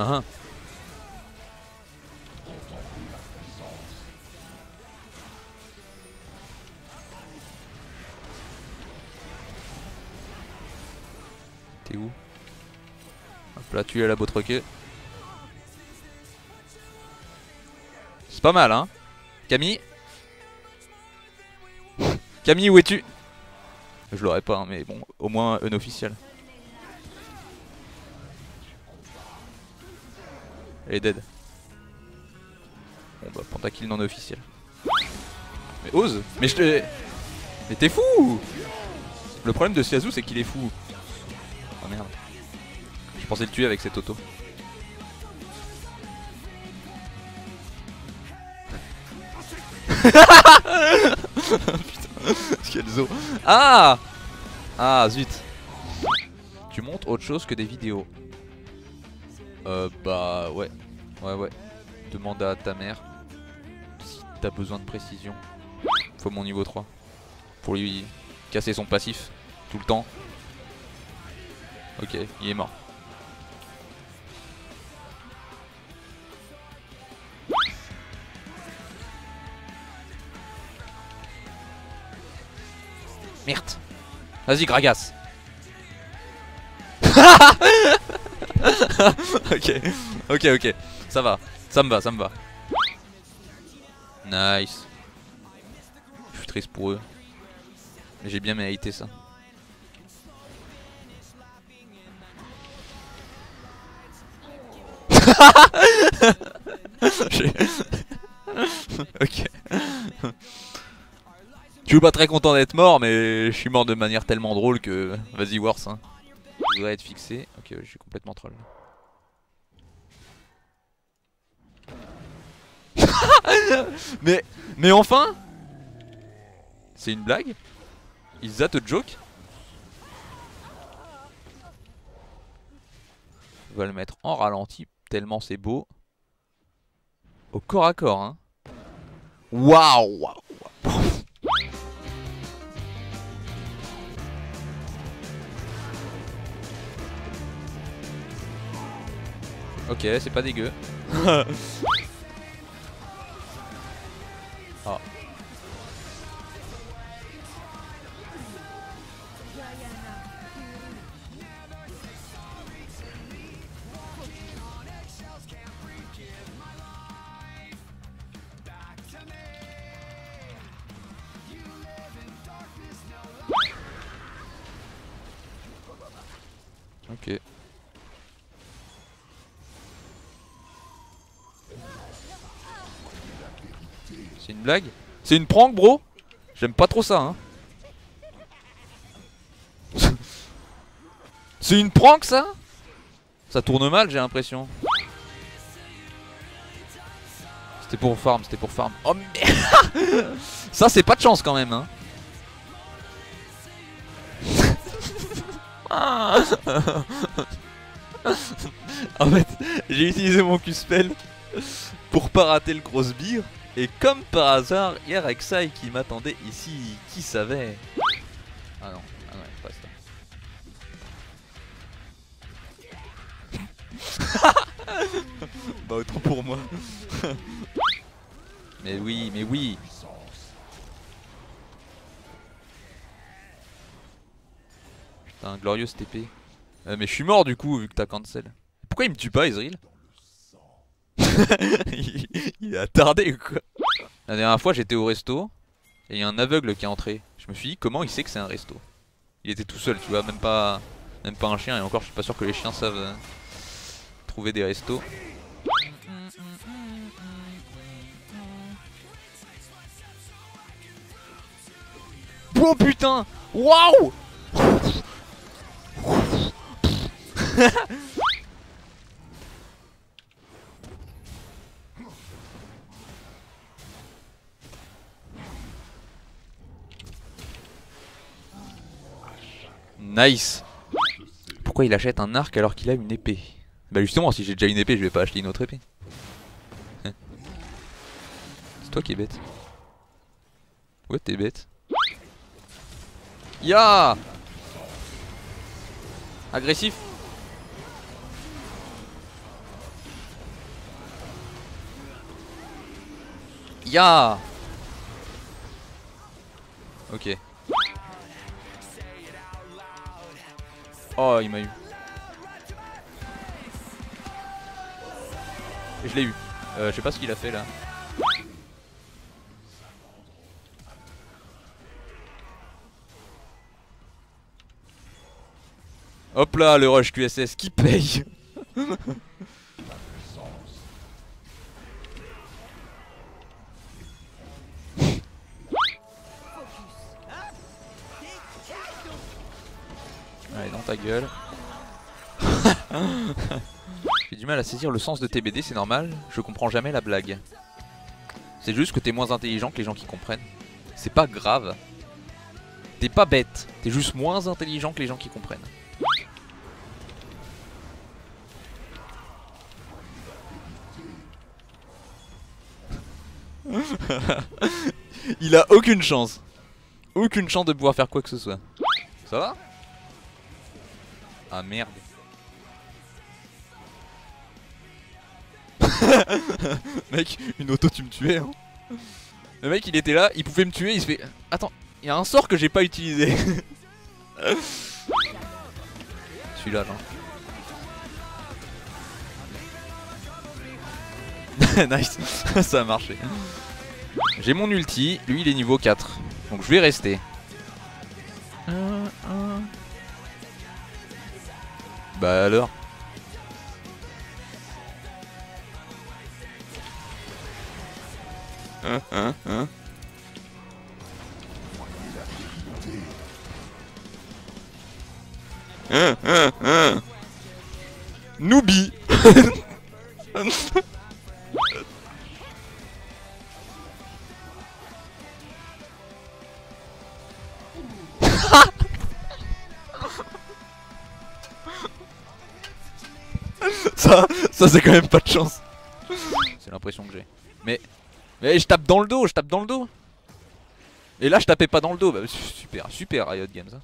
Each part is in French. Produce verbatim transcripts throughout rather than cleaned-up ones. un un. T'es où? Hop là, tu es à la beau troquée. C'est pas mal, hein. Camille Camille, où es-tu? Je l'aurais pas, hein, mais bon, au moins un officiel. Elle est dead. Bon bah, pentakill non officiel. Mais ose! Mais je te... Mais t'es fou! Le problème de Syazu, c'est qu'il est fou. Oh merde. Je pensais le tuer avec cet auto. Putain, quel zoo. Ah! Ah zut. Tu montes autre chose que des vidéos? Euh bah ouais. Ouais ouais. Demande à ta mère si t'as besoin de précision. Faut mon niveau trois pour lui casser son passif tout le temps. Ok, il est mort. Merde. Vas-y Gragas. Ok, ok, ok, ça va, ça me va, ça me va. Nice. Je suis triste pour eux. J'ai bien mérité ça. Ok. Je suis pas très content d'être mort, mais je suis mort de manière tellement drôle que vas-y worse hein. Je voudrais être fixé. Ok, je suis complètement troll. mais mais enfin, c'est une blague. Is that a joke? On va le mettre en ralenti tellement c'est beau. Au corps à corps hein. Waouh. Ok, c'est pas dégueu. Oh. Ok. C'est une blague? C'est une prank bro? J'aime pas trop ça hein. C'est une prank ça? Ça tourne mal j'ai l'impression. C'était pour farm, c'était pour farm. Oh merde. Ça c'est pas de chance quand même hein. En fait j'ai utilisé mon Q-spell pour pas rater le gros sbire. Et comme par hasard, il y a Rek'Sai qui m'attendait ici, qui savait. Ah non, ah non, pas ça. Bah autant pour moi. Mais oui, mais oui. Putain, glorieux T P. Euh, mais je suis mort du coup, vu que t'as cancel. Pourquoi il me tue pas, Ezreal? Il est attardé ou quoi? La dernière fois j'étais au resto et il y a un aveugle qui est entré. Je me suis dit comment il sait que c'est un resto? Il était tout seul tu vois, même pas même pas un chien, et encore je suis pas sûr que les chiens savent euh, trouver des restos. Oh putain! Waouh! Nice. Pourquoi il achète un arc alors qu'il a une épée? Bah justement, si j'ai déjà une épée, je vais pas acheter une autre épée. C'est toi qui es bête. Ouais, t'es bête. Ya yeah. Agressif. Ya yeah. Ok. Oh, il m'a eu. Je l'ai eu. Euh, je sais pas ce qu'il a fait là. Hop là, le rush Q S S qui paye. Allez, dans ta gueule. J'ai du mal à saisir le sens de T B D, c'est normal, je comprends jamais la blague. C'est juste que t'es moins intelligent que les gens qui comprennent. C'est pas grave. T'es pas bête, t'es juste moins intelligent que les gens qui comprennent. Il a aucune chance. Aucune chance de pouvoir faire quoi que ce soit. Ça va? Ah merde. Mec, une auto tu me tuais hein. Le mec il était là, il pouvait me tuer, il se fait... Attends, il y a un sort que j'ai pas utilisé. Celui-là là. Nice, ça a marché. J'ai mon ulti, lui il est niveau quatre. Donc je vais rester. Bah alors. Hein, hein, hein. Hein, hein, hein. Noobie. Ça, ça c'est quand même pas de chance. C'est l'impression que j'ai. Mais, mais je tape dans le dos, je tape dans le dos. Et là je tapais pas dans le dos. Bah, super, super Riot Games. Hein.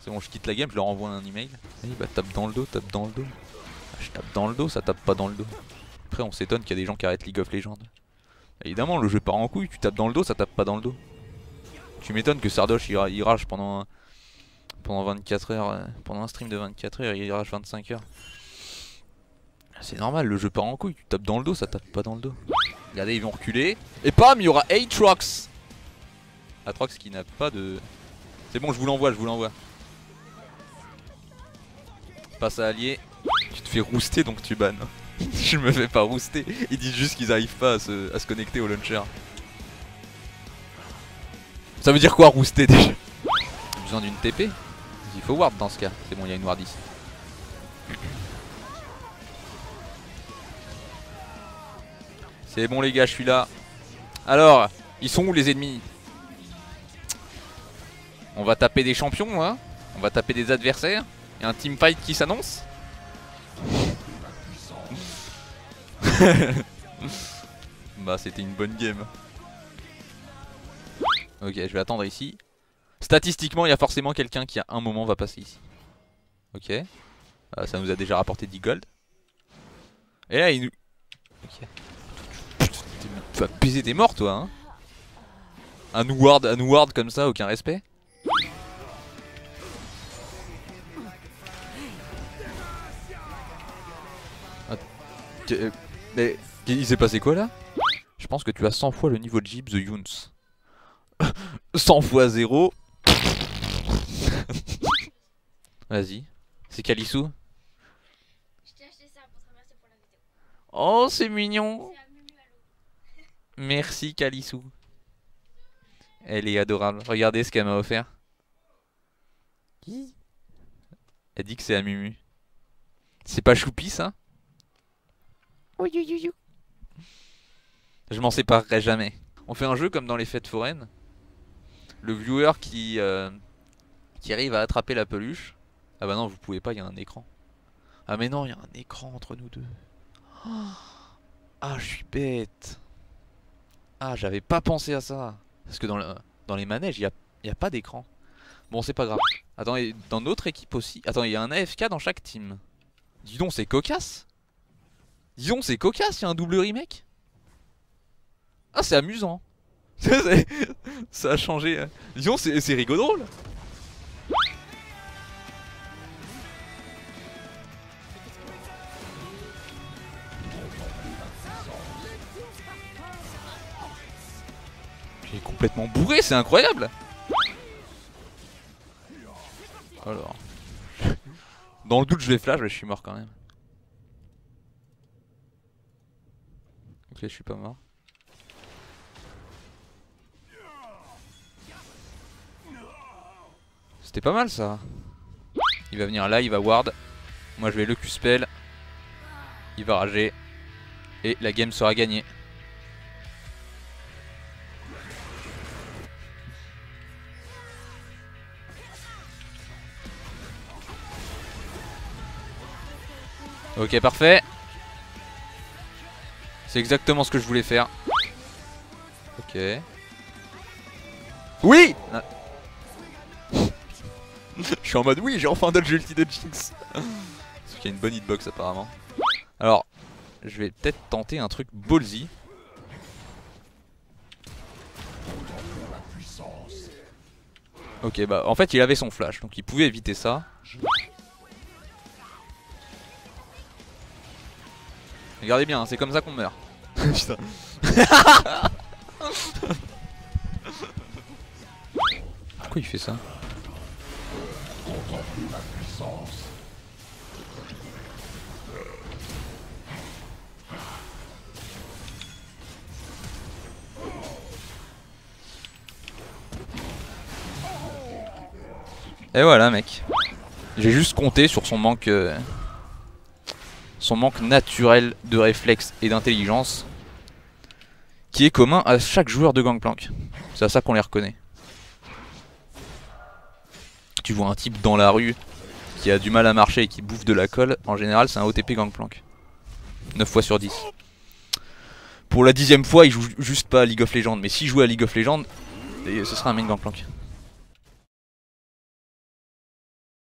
C'est bon, je quitte la game, je leur envoie un email. Vas-y, bah tape dans le dos, tape dans le dos. Je tape dans le dos, ça tape pas dans le dos. Après on s'étonne qu'il y a des gens qui arrêtent League of Legends. Évidemment le jeu part en couille, tu tapes dans le dos, ça tape pas dans le dos. Tu m'étonnes que Sardosh il, il rage pendant, un, pendant vingt-quatre heures, pendant un stream de vingt-quatre heures, il rage vingt-cinq heures. C'est normal, le jeu part en couille, tu tapes dans le dos, ça tape pas dans le dos. Regardez, ils vont reculer. Et pam, il y aura Aatrox. Aatrox qui n'a pas de... C'est bon, je vous l'envoie, je vous l'envoie. Passe à allier. Tu te fais rouster donc tu bannes. Je me fais pas rouster. Ils disent juste qu'ils arrivent pas à se, à se connecter au launcher. Ça veut dire quoi rouster déjà? J'ai besoin d'une T P. Il faut ward dans ce cas. C'est bon, il y a une ward ici. C'est bon les gars, je suis là. Alors, ils sont où les ennemis? On va taper des champions, hein. On va taper des adversaires. Il y a un teamfight qui s'annonce. Bah c'était une bonne game. Ok, je vais attendre ici. Statistiquement, il y a forcément quelqu'un qui à un moment va passer ici. Ok. Euh, ça nous a déjà rapporté dix gold. Et là, il nous... Ok. Tu vas baiser des morts toi hein. Un ward, un ward comme ça, aucun respect. Ah, euh, mais il s'est passé quoi là? Je pense que tu as cent fois le niveau de Jeep, The Yoonns. cent fois zéro. Vas-y. C'est Kalissou. Oh c'est mignon. Merci Kalissou. Elle est adorable. Regardez ce qu'elle m'a offert. Qui? Elle dit que c'est à Mumu. C'est pas choupi ça? Je m'en séparerai jamais. On fait un jeu comme dans les fêtes foraines. Le viewer qui euh, qui arrive à attraper la peluche. Ah bah non vous pouvez pas, il y a un écran. Ah mais non il y a un écran entre nous deux. Oh. Ah je suis bête. Ah j'avais pas pensé à ça. Parce que dans, le, dans les manèges il n'y a, a pas d'écran. Bon c'est pas grave. Attends, et dans notre équipe aussi. Attends, il y a un A F K dans chaque team. Dis donc c'est cocasse. Dis donc c'est cocasse, il y a un double remake. Ah, c'est amusant. Ça a changé. Disons, c'est rigolo là. Il est complètement bourré, c'est incroyable. Alors, dans le doute, je vais flash, mais je suis mort quand même. Ok, je suis pas mort. C'était pas mal ça. Il va venir là, il va ward. Moi je vais le Q-spell. Il va rager. Et la game sera gagnée. Ok, parfait. C'est exactement ce que je voulais faire. Ok. Oui ah. Je suis en mode oui, j'ai enfin dodge l'ulti de Jinx. Parce qu'il y a une bonne hitbox apparemment. Alors, je vais peut-être tenter un truc ballsy. Ok, bah en fait il avait son flash, donc il pouvait éviter ça. Regardez bien, c'est comme ça qu'on meurt. Putain. Pourquoi il fait ça? Et voilà mec. J'ai juste compté sur son manque... Euh... son manque naturel de réflexe et d'intelligence qui est commun à chaque joueur de Gangplank. C'est à ça qu'on les reconnaît. Tu vois un type dans la rue qui a du mal à marcher et qui bouffe de la colle, en général c'est un O T P Gangplank. neuf fois sur dix. Pour la dixième fois il joue juste pas à League of Legends, mais s'il jouait à League of Legends, ce sera un main Gangplank.